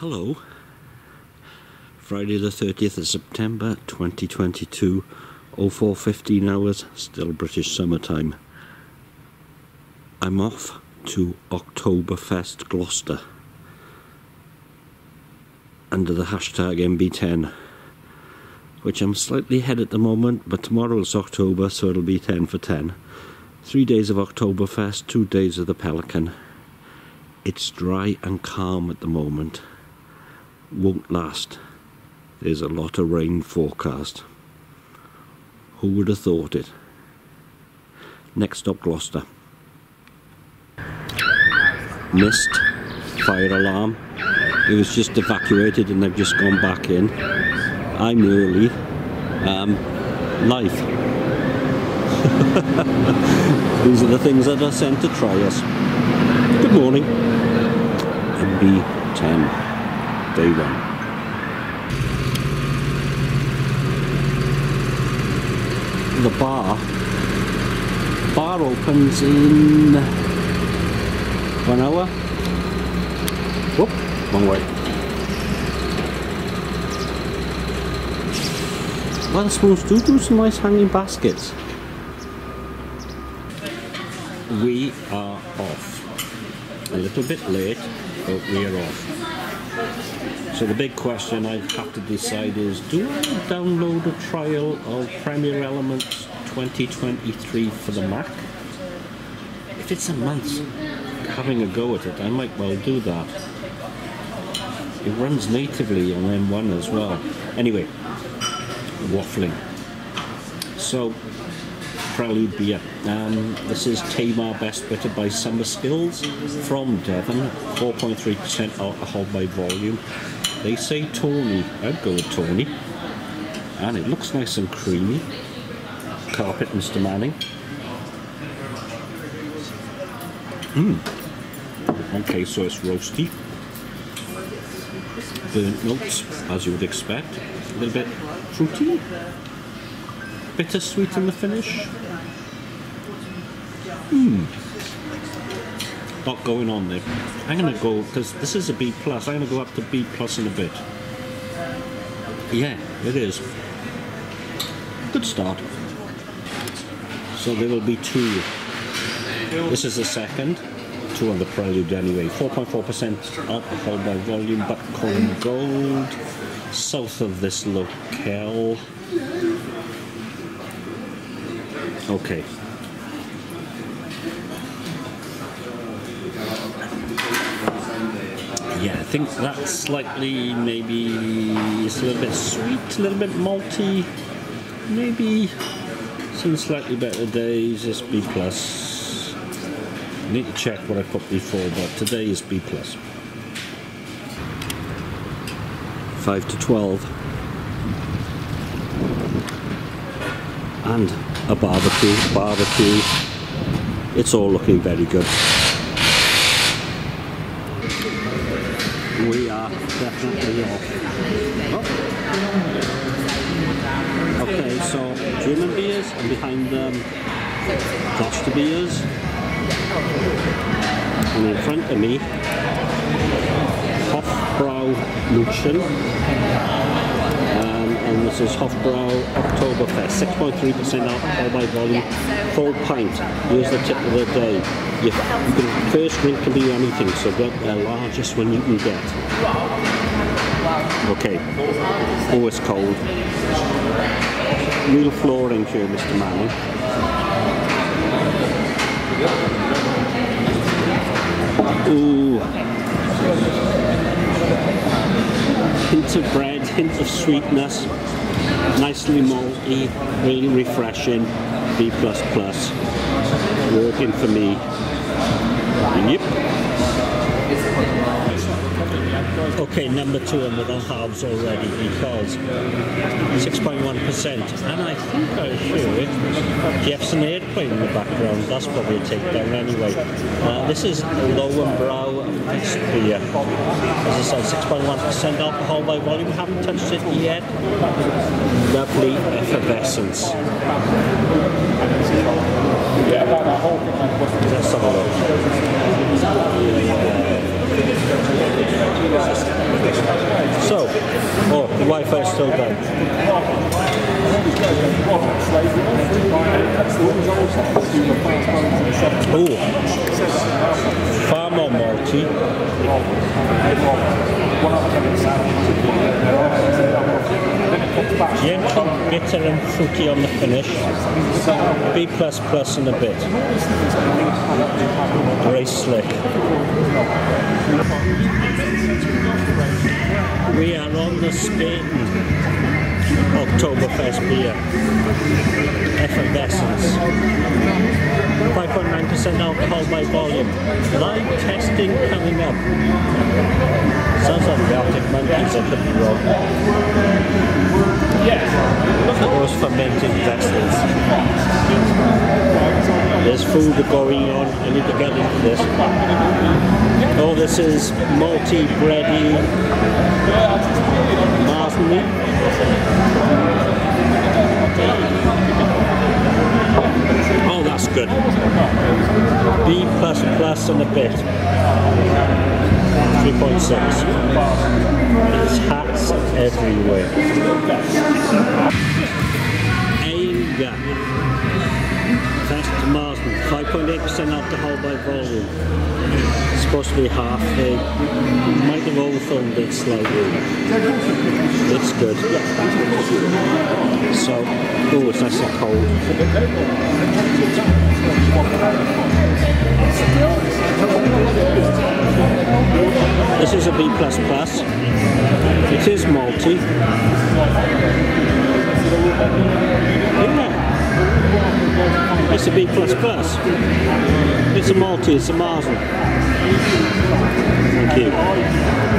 Hello, Friday the 30th of September 2022, 04:15 hours, still British summertime. I'm off to Oktoberfest Gloucester under the hashtag MB10, which I'm slightly ahead at the moment, but tomorrow is October, so it'll be 10 for 10. 3 days of Oktoberfest, 2 days of the Pelican. It's dry and calm at the moment. Won't last. There's a lot of rain forecast. Who would have thought it? Next stop, Gloucester. Mist, fire alarm. It was just evacuated and they've just gone back in. I'm early. Life. These are the things that are sent to try us. Good morning. MB10. Day one. The bar opens in 1 hour. Whoop, wrong way. Well, the spoons do some nice hanging baskets. We are off. A little bit late, but we are off. So the big question I have to decide is, do I download a trial of Premiere Elements 2023 for the Mac? If it's a month having a go at it, I might well do that. It runs natively on M1 as well. Anyway, waffling. So, prelude beer. This is Tamar Best Bitter by Summer Skills from Devon, 4.3% alcohol by volume. They say tawny, I'd go with tawny, and it looks nice and creamy. Carpet, Mr. Manning. Okay, so it's roasty. Burnt notes, as you would expect. A little bit fruity. Bittersweet in the finish. Lot going on there. I'm going to go, because this is a B+, I'm going to go up to B+ in a bit. Yeah, it is. Good start. So there will be two. This is the second. Two on the prelude anyway. 4.4% alcohol by volume, Buckcorn Gold. South of this locale. Okay. Yeah, I think that's slightly, maybe it's a little bit sweet, a little bit malty, maybe some slightly better days, it's B+. I need to check what I put before, but today is B+. 5 to 12. And a barbecue. It's all looking very good. We are definitely off. Okay, so German beers, and behind them Gloucester beers, and in front of me Hofbräu München. And this is Hofbräu Oktoberfest, 6.3% alcohol by volume, full pint. Here's the tip of the day. The first drink can be anything, so get the largest one you can get. Okay. Oh, it's cold. Real flooring here, Mr. Manning. Ooh. Hint of bread. Hint of sweetness, nicely malty, really refreshing. B++, working for me. Yep. Okay, number two on the halves already because 6.1%, and I think I heard Jefferson Airplane in the background. That's probably a takedown anyway. This is Lowenbrau Best Beer. As I said, 6.1% alcohol by volume. Haven't touched it yet. Lovely effervescence. Let's have a look. so good. Oh, far more malty. Gentle, bitter and fruity on the finish, B++ in a bit, very slick. We are on the Spaten Oktoberfest beer, effervescence, 5.9% alcohol by volume, live testing coming up. Sounds like the Arctic Monkeys at the rock. Yes. Those fermented vessels. There's food going on. I need to get into this. Oh, this is malty, bready, martini. Oh, that's good. B++ and a bit. 3.6. There's hats everywhere. Eiger Fest Marzen, 5.8% alcohol by volume. It's supposed to be half. They might have overfilmed it slightly. It's good. So, oh, it's nice and cold. This is a B++. It is malty. Isn't it? It's a B++. It's a malty, it's a Marzen. Thank you.